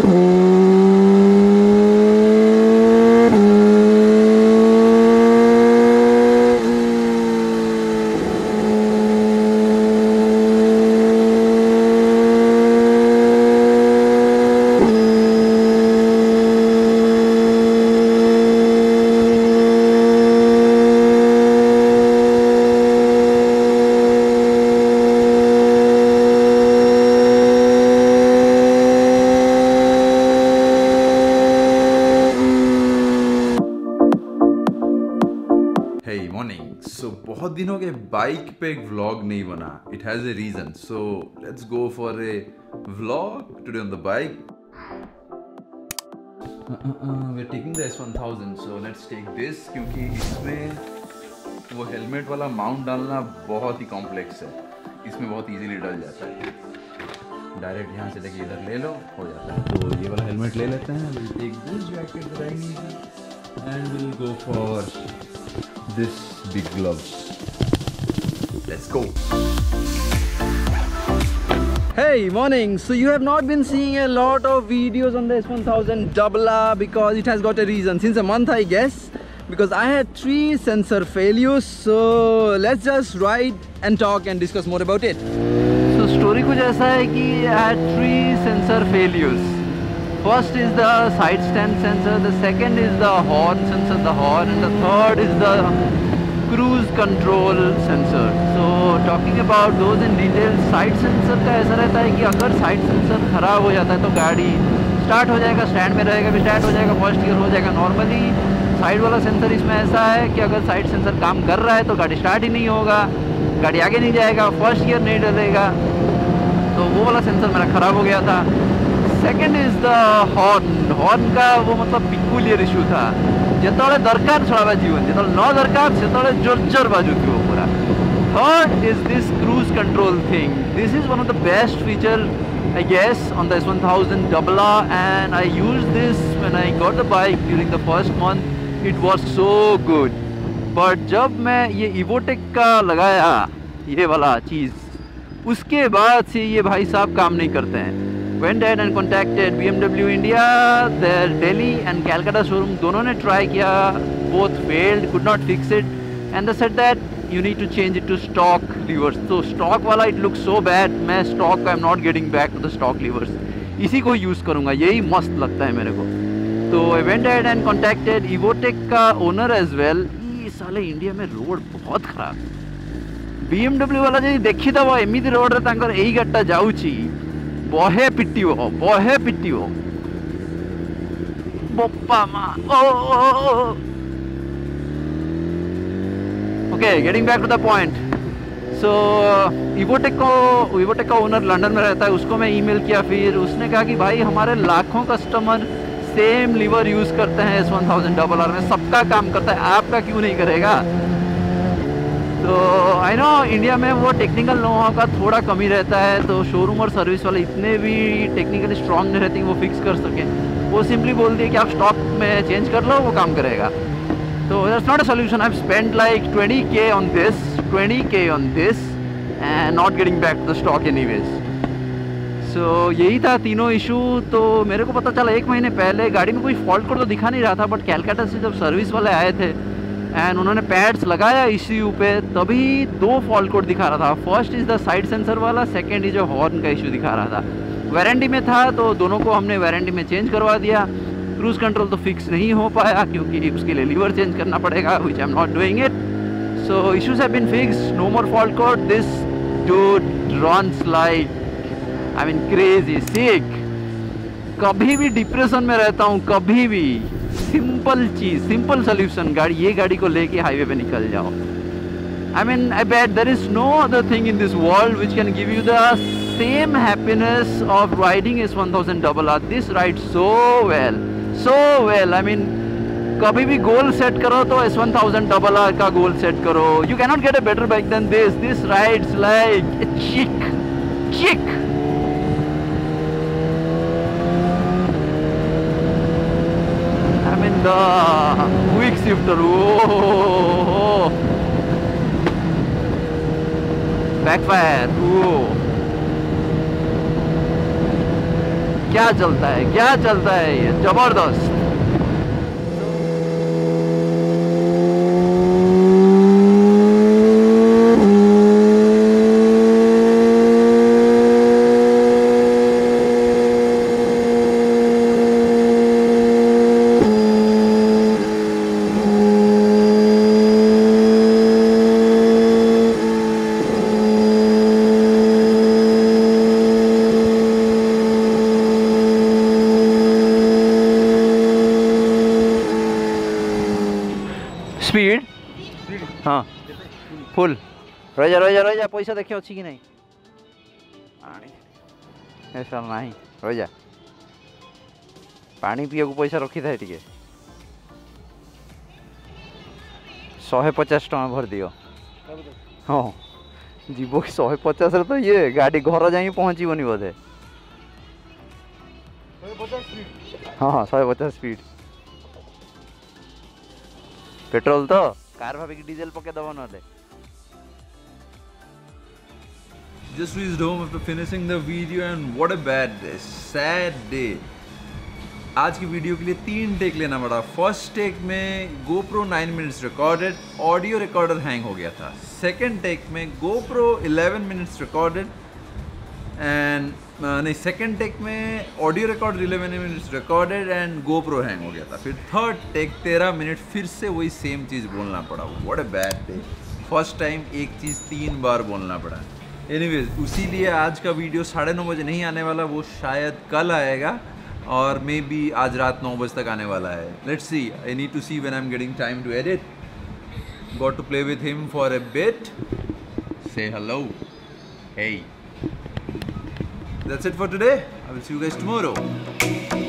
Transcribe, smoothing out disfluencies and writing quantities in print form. So, बहुत दिन हो गए बाइक पे एक व्लॉग नहीं बना. It has a reason. So, let's go for a vlog today on the bike. We're taking the S1000. So, let's take this क्योंकि इसमें वो हेलमेट वाला माउंट डालना बहुत ही कॉम्प्लेक्स है. इसमें बहुत इजीली डल जाता है. डायरेक्ट यहाँ से लेके इधर ले लो, हो जाता है. तो ये वाला हेलमेट ले लेते हैं. We'll take this jacket that I need and we'll go for this big gloves. Let's go. Hey, morning. So you have not been seeing a lot of videos on the S1000RR because it has got a reason. Since a month, I guess, because I had 3 sensor failures. So let's just ride and talk and discuss more about it. So story कुछ ऐसा है कि I had 3 sensor failures. First is the side stand sensor, the second is the horn sensor, and the third is the cruise control sensor. So talking about those in detail, side sensor का ऐसा रहता है कि अगर side sensor खराब हो जाता है तो गाड़ी start हो जाएगा, stand में रहेगा, भी start हो जाएगा, first gear हो जाएगा. Normally side वाला sensor इसमें ऐसा है कि अगर side sensor काम कर रहा है तो गाड़ी start ही नहीं होगा, गाड़ी आगे नहीं जाएगा, first gear नहीं डलेगा. तो वो वाला sensor मेरा खराब हो गया था. सेकेंड इज द हॉर्न का वो मतलब पिक्यूलियर इशू था. जितने दरकार छड़ा जीवन जितना न दरकार से जोर बाजू थी वो पूरा. Third is this cruise control thing. This is one of the best feature I guess on the S1000RR and I use this when I got the bike during the first month. It was so good. But जब मैं ये EvoTech का लगाया ये वाला चीज़, उसके बाद से ये भाई साहब काम नहीं करते हैं. went ahead and contacted BMW India, their Delhi and Calcutta showroom. दोनों ने try किया, both failed, could not fix it, and they said that you need to change it to stock levers. So stock वाला it looks so bad. मैं stock I'm not getting back to the stock levers. इसी को use करूँगा, यही मस्त लगता है मेरे को. तो I went ahead and contacted EvoTech का owner as well. ये साले इंडिया में रोड बहुत खराब. BMW वाला जी देखी था वो एमिदी रोड रहता अंगर यही गट्टा जाऊँची. बहे पिट्टी हो बप्पा माँ. Okay, getting back to the point. So EvoTech का ओनर लंदन में रहता है. उसको मैं ईमेल किया, फिर उसने कहा कि भाई हमारे लाखों कस्टमर सेम लीवर यूज़ करते हैं S1000RR में, सबका काम करता है, आपका क्यों नहीं करेगा. तो आई नो इंडिया में वो टेक्निकल नोहाउ का थोड़ा कमी रहता है. तो शोरूम और सर्विस वाले इतने भी टेक्निकली स्ट्रॉन्ग नहीं रहते वो फिक्स कर सकें. वो सिंपली बोल दिए कि आप स्टॉक में चेंज कर लो, वो काम करेगा. तो that's not a solution. I spend like 20K on this, 20K on this and not getting back to the stock anyways. So यही था तीनों इशू. तो मेरे को पता चला 1 महीने पहले गाड़ी में कोई फॉल्ट कोड तो दिखा नहीं रहा था, बट कैलकाटा से जब सर्विस वाले आए थे एंड उन्होंने पैड्स लगाया इश्यू पे, तभी 2 फॉल्ट कोड दिखा रहा था. First is the side sensor वाला, सेकंड इज हॉर्न का इशू दिखा रहा था. वारंटी में था तो दोनों को हमने वारंटी में चेंज करवा दिया. क्रूज कंट्रोल तो फिक्स नहीं हो पाया क्योंकि उसके लिए लीवर चेंज करना पड़ेगा, which I am not doing it. So issues have been fixed, no more fault code. This dude runs like I mean crazy sick. कभी भी डिप्रेशन में रहता हूँ, कभी भी सिंपल चीज़, सिंपल सोल्यूशन, गाड़ी ये गाड़ी को लेके हाईवे पे निकल जाओ. I mean I bet there is no other thing in this world which can give you the same happiness of riding S1000RR. This ride so well. I mean कभी भी गोल सेट करो तो S1000RR का goal set करो. You cannot get a better bike than this. This rides like a chick chick. Quick shifter. Whoa. Backfire. Whoa. क्या चलता है, क्या चलता है, ये जबरदस्त। स्पीड हाँ फुल रही जा पैसा देखे अच्छी कि नहीं ऐसा नहीं रही जा पानी पीवा को पैसा रखी था टे 150 टका भर दियो हाँ जीव 150 तो ये गाड़ी घर जाए पहुँचबनी बोधे हाँ 150 स्पीड पेट्रोल तो कार भाविक डीजेल पके दबा ना ले। Just reached home after finishing the video and what a bad day, sad day. आज की वीडियो के लिए 3 टेक लेना पड़ा। फर्स्ट टेक में GoPro 9 minutes recorded, audio recorder hang हो गया था। सेकंड टेक में GoPro 11 minutes recorded and नहीं सेकेंड टेक में audio record 11 minutes recorded and GoPro hang हो गया था। फिर थर्ड टेक 13 मिनट फिर से वही सेम चीज़ बोलना पड़ा। What a bad day, first time एक चीज़ 3 बार बोलना पड़ा। एनीवेज उसी लिए आज का वीडियो 9:30 बजे नहीं आने वाला, वो शायद कल आएगा और मे बी आज रात 9 बजे तक आने वाला है। Let's see, I need to see when I am getting time to edit. Got to play with him for a bit. Say hello, hey. That's it for today. I will see you guys tomorrow.